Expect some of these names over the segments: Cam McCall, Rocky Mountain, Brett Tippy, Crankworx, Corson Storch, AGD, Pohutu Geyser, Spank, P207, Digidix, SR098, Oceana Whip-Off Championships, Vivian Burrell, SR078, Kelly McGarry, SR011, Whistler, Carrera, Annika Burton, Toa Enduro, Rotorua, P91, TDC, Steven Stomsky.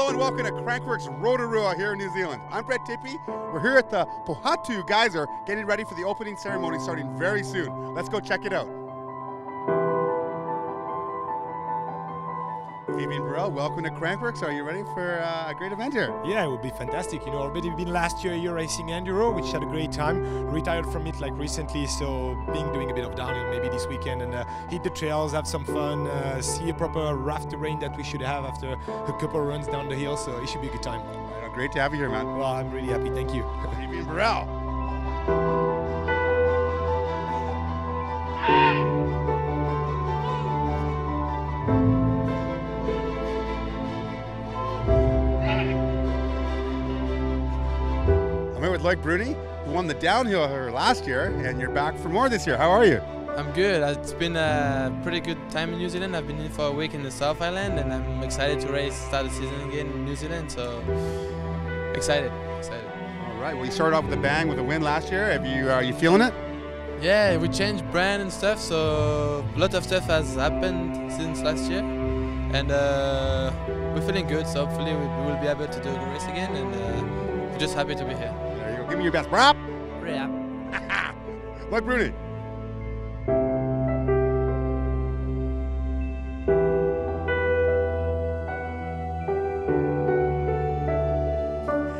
Hello and welcome to Crankworx Rotorua here in New Zealand. I'm Brett Tippy. We're here at the Pohutu Geyser getting ready for the opening ceremony starting very soon. Let's go check it out. Vivian Burrell, welcome to Crankworx. Are you ready for a great event here? Yeah, it would be fantastic. You know, already been last year racing enduro, which had a great time. Retired from it like recently, so being doing a bit of downhill maybe this weekend and hit the trails, have some fun, see a proper rough terrain that we should have after a couple runs down the hill. So it should be a good time. Well, great to have you here, man. Well, I'm really happy. Thank you, Vivian Burrell. Like Bruni, who won the downhill here last year, and you're back for more this year. How are you? I'm good. It's been a pretty good time in New Zealand. I've been in for a week in the South Island, and I'm excited to start the season again in New Zealand. So excited. All right. Well, you started off with a bang with a win last year. Are you feeling it? Yeah, we changed brand and stuff, so a lot of stuff has happened since last year, and we're feeling good. So hopefully we will be able to do the race again, and we're just happy to be here. Give me your best. Brap! Brap. Like Bruni.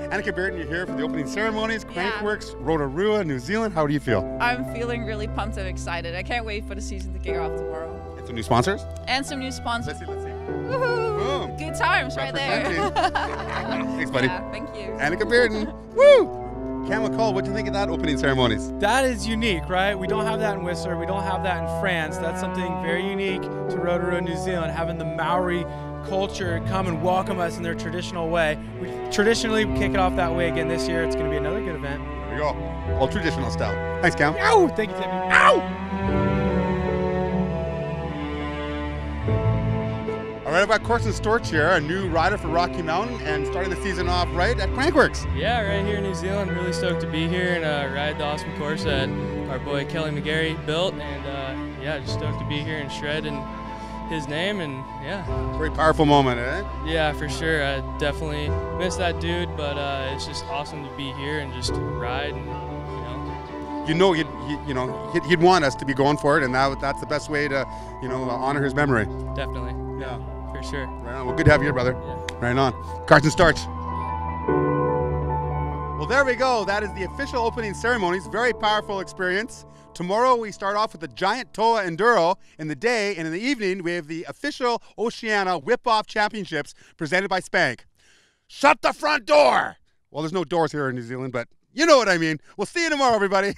Annika Burton, you're here for the opening ceremonies, Crankworx, Rotorua, New Zealand. How do you feel? I'm feeling really pumped and excited. I can't wait for the season to kick off tomorrow. And some new sponsors? And some new sponsors. Let's see. Woohoo! Boom. Good times right there. Thanks, buddy. Yeah, thank you. Annika Burton. Woo! Cam McCall, what do you think of that opening ceremonies? That is unique, right? We don't have that in Whistler. We don't have that in France. That's something very unique to Rotorua, New Zealand, having the Maori culture come and welcome us in their traditional way. We traditionally kick it off that way again this year. It's going to be another good event. There we go. All traditional style. Thanks, Cam. Ow! Thank you, Timmy. Ow! All right, I've got Corson Storch here, a new rider for Rocky Mountain, and starting the season off right at Crankworx. Yeah, right here in New Zealand. Really stoked to be here and ride the awesome course that our boy Kelly McGarry built. And yeah, just stoked to be here and shred in his name. And yeah. Very powerful moment, eh? Yeah, for sure. I definitely miss that dude, but it's just awesome to be here and just ride. And, he'd want us to be going for it, and that's the best way to, honor his memory. Definitely. Yeah, for sure. Right on. Well, good to have you here, brother. Yeah. Right on. Corson Storch. Well, there we go. That is the official opening ceremonies. Very powerful experience. Tomorrow we start off with the giant Toa Enduro in the day, and in the evening we have the official Oceana Whip-Off Championships presented by Spank. Shut the front door! Well, there's no doors here in New Zealand, but you know what I mean. We'll see you tomorrow, everybody.